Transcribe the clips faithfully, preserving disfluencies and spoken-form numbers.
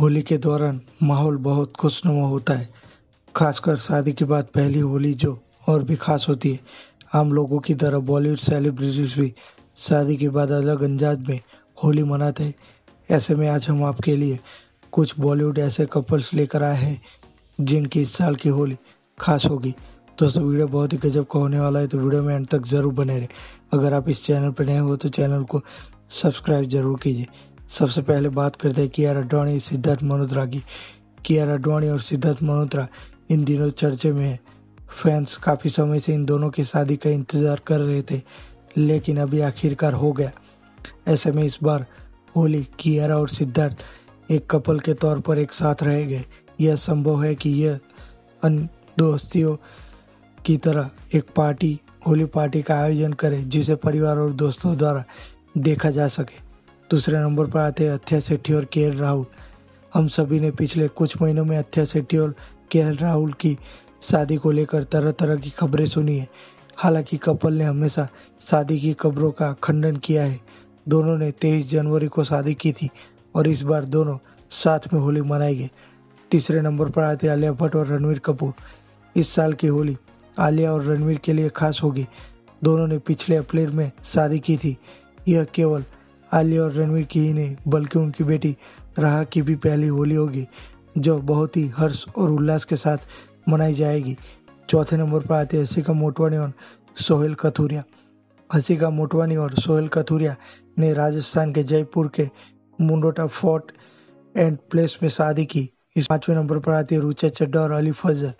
होली के दौरान माहौल बहुत खुशनुमा होता है, खासकर शादी के बाद पहली होली जो और भी खास होती है। आम लोगों की तरह बॉलीवुड सेलिब्रिटीज़ भी शादी के बाद अलग अंदाज में होली मनाते हैं। ऐसे में आज हम आपके लिए कुछ बॉलीवुड ऐसे कपल्स लेकर आए हैं जिनकी इस साल की होली खास होगी। दोस्तों, वीडियो बहुत ही गजब का होने वाला है, तो वीडियो में अंत तक ज़रूर बने रहे। अगर आप इस चैनल पर नए हो तो चैनल को सब्सक्राइब जरूर कीजिए। सबसे पहले बात करते हैं कियारा आडवाणी सिद्धार्थ मल्होत्रा की। कियारा आडवाणी और सिद्धार्थ मल्होत्रा इन दिनों चर्चे में है। फैंस काफ़ी समय से इन दोनों की शादी का इंतज़ार कर रहे थे, लेकिन अभी आखिरकार हो गया। ऐसे में इस बार होली कियारा और सिद्धार्थ एक कपल के तौर पर एक साथ रह गए। यह संभव है कि यह अन्य दोस्तियों की तरह एक पार्टी होली पार्टी का आयोजन करें जिसे परिवार और दोस्तों द्वारा देखा जा सके। दूसरे नंबर पर आते हैं अथिया शेट्टी और केएल राहुल। हम सभी ने पिछले कुछ महीनों में अथिया शेट्टी और केएल राहुल की शादी को लेकर तरह तरह की खबरें सुनी है। हालांकि कपल ने हमेशा शादी की खबरों का खंडन किया है। दोनों ने तेईस जनवरी को शादी की थी और इस बार दोनों साथ में होली मनाएंगे। तीसरे नंबर पर आते आलिया भट्ट और रणवीर कपूर। इस साल की होली आलिया और रणवीर के लिए खास होगी। दोनों ने पिछले अप्रैल में शादी की थी। यह केवल आलिया और रणवीर की ही नहीं बल्कि उनकी बेटी राहा की भी पहली होली होगी जो बहुत ही हर्ष और उल्लास के साथ मनाई जाएगी। चौथे नंबर पर आते हैं हसीका मोटवानी और सोहेल कथुरिया। हसीका मोटवानी और सोहेल कथुरिया ने राजस्थान के जयपुर के मुंडोटा फोर्ट एंड प्लेस में शादी की। इस पाँचवें नंबर पर आती है रिचा चड्ढा और अली फजल।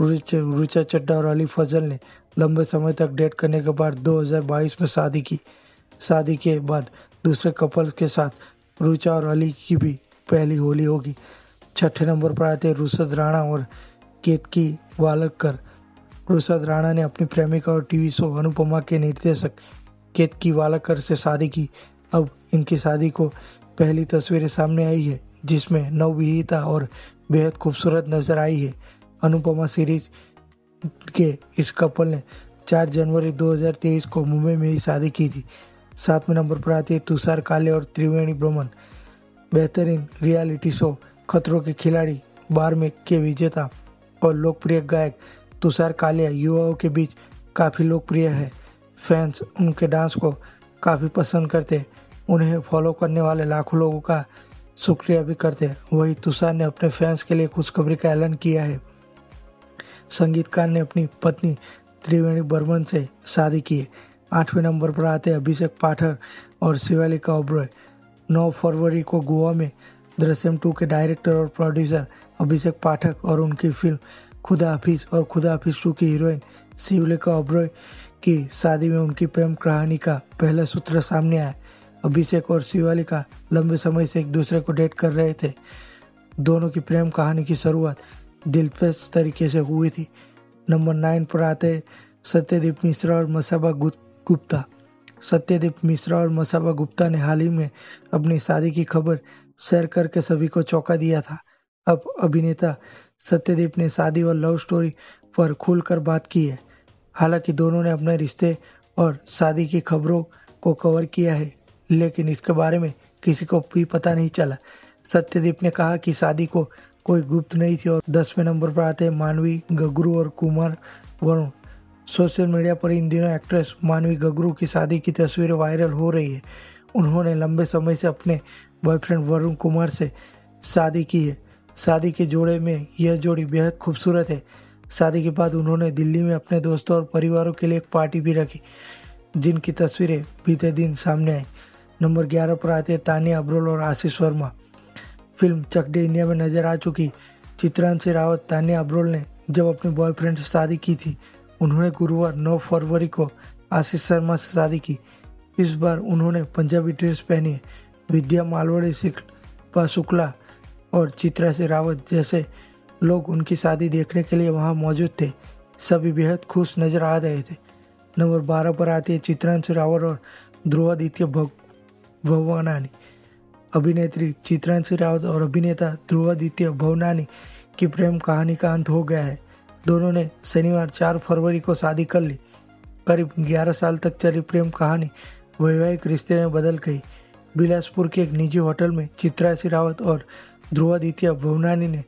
रिचा चड्ढा और अली फजल ने लंबे समय तक डेट करने के बाद दो हज़ार बाईस में शादी की। शादी के बाद दूसरे कपल के साथ रिचा और अली की भी पहली होली होगी। छठे नंबर पर आते हैं रुषद राणा और केतकी वालकर। रुषद राणा ने अपनी प्रेमिका और टीवी शो अनुपमा के निर्देशक केतकी वालकर से शादी की। अब इनकी शादी को पहली तस्वीरें सामने आई है जिसमें नवविवाहिता और बेहद खूबसूरत नजर आई है। अनुपमा सीरीज के इस कपल ने चार जनवरी दो हज़ार तेईस को मुंबई में ही शादी की थी। सातवें नंबर पर आती है तुषार काले और त्रिवेणी बर्मन। बेहतरीन रियलिटी शो खतरों के खिलाड़ी बार में के विजेता और लोकप्रिय गायक तुषार काले युवाओं के बीच काफ़ी लोकप्रिय है। फैंस उनके डांस को काफ़ी पसंद करते हैं। उन्हें फॉलो करने वाले लाखों लोगों का शुक्रिया भी करते हैं। वही तुषार ने अपने फैंस के लिए खुशखबरी का ऐलान किया है। संगीतकार ने अपनी पत्नी त्रिवेणी बर्मन से शादी की है। आठवें नंबर पर आते हैं अभिषेक पाठक और शिवलीका ओबेरॉय। नौ फरवरी को गोवा में दृश्यम टू के डायरेक्टर और प्रोड्यूसर अभिषेक पाठक और उनकी फिल्म खुदा हाफिज और खुदा हाफिज टू की हीरोइन शिवलीका ओबेरॉय की शादी में उनकी प्रेम कहानी का पहला सूत्र सामने आया। अभिषेक और शिवलीका लंबे समय से एक दूसरे को डेट कर रहे थे। दोनों की प्रेम कहानी की शुरुआत दिलचस्प तरीके से हुई थी। नंबर नाइन पर आते सत्यदीप मिश्रा और मशाबा गुप्ता। सत्यदीप मिश्रा और मशाबा गुप्ता ने हाल ही में अपनी शादी की खबर शेयर करके सभी को चौंका दिया था। अब अभिनेता सत्यदीप ने शादी और लव स्टोरी पर खुलकर बात की है। हालांकि दोनों ने अपने रिश्ते और शादी की खबरों को कवर किया है, लेकिन इसके बारे में किसी को भी पता नहीं चला। सत्यदीप ने कहा कि शादी को कोई गुप्त नहीं थी। और दसवें नंबर पर आते हैं मानवी गगरू और कुमार वरुण। सोशल मीडिया पर इन दिनों एक्ट्रेस मानवी गगरू की शादी की तस्वीरें वायरल हो रही है। उन्होंने लंबे समय से अपने बॉयफ्रेंड वरुण कुमार से शादी की है। शादी के जोड़े में यह जोड़ी बेहद खूबसूरत है। शादी के बाद उन्होंने दिल्ली में अपने दोस्तों और परिवारों के लिए एक पार्टी भी रखी जिनकी तस्वीरें बीते दिन सामने आई। नंबर ग्यारह पर आते हैं तानिया अब्रोल और आशीष वर्मा। फिल्म चकडी इंडिया में नजर आ चुकी चित्रांशि रावत तानिया अब्रोल ने जब अपने बॉयफ्रेंड से शादी की थी, उन्होंने गुरुवार नौ फरवरी को आशीष शर्मा से शादी की। इस बार उन्होंने पंजाबी ड्रेस पहनी है। विद्या मालवड़ी, शिल्पा शुक्ला और चित्रांशि रावत जैसे लोग उनकी शादी देखने के लिए वहां मौजूद थे। सभी बेहद खुश नजर आ रहे थे। नंबर बारह पर आती है चित्रांशि रावत और ध्रुवादित्य भवनानी। अभिनेत्री चित्रांशि रावत और अभिनेता ध्रुवादित्य भवनानी की प्रेम कहानी का अंत हो गया है। दोनों ने शनिवार चार फरवरी को शादी कर ली। करीब ग्यारह साल तक चली प्रेम कहानी वैवाहिक रिश्ते में बदल गई। बिलासपुर के एक निजी होटल में चित्रांशि रावत और ध्रुवादित्य भवनानी ने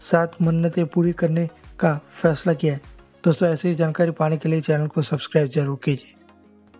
सात मन्नतें पूरी करने का फैसला किया है। दोस्तों ऐसी जानकारी पाने के लिए चैनल को सब्सक्राइब जरूर कीजिए।